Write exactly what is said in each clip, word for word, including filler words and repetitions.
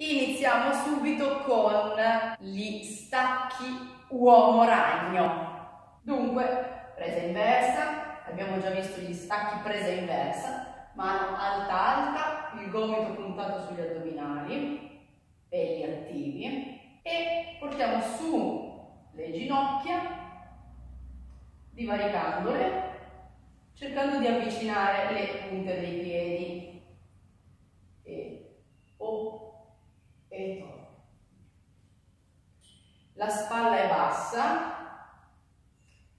Iniziamo subito con gli stacchi uomo ragno. Dunque, presa inversa, abbiamo già visto gli stacchi presa inversa, mano alta alta, il gomito puntato sugli addominali, belli attivi, e portiamo su le ginocchia, divaricandole, cercando di avvicinare le punte dei piedi e o e torno. La spalla è bassa,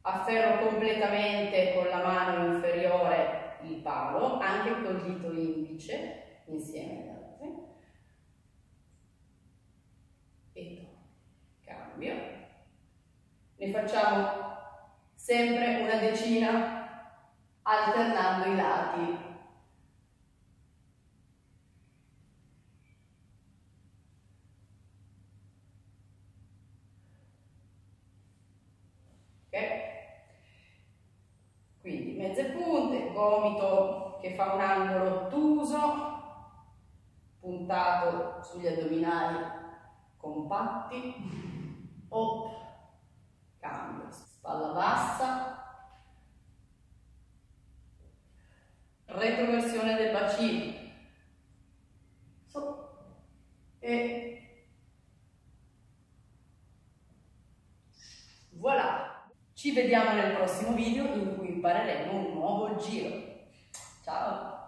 afferro completamente con la mano inferiore il palo, anche col dito indice, insieme agli altri, e torno. Cambio. Ne facciamo sempre una decina, alternando i lati. Quindi mezze punte, gomito che fa un angolo ottuso, puntato sugli addominali compatti, op, cambio, spalla bassa, retroversione del bacino, so, e voilà. Ci vediamo nel prossimo video in cui impareremo un nuovo giro. Ciao!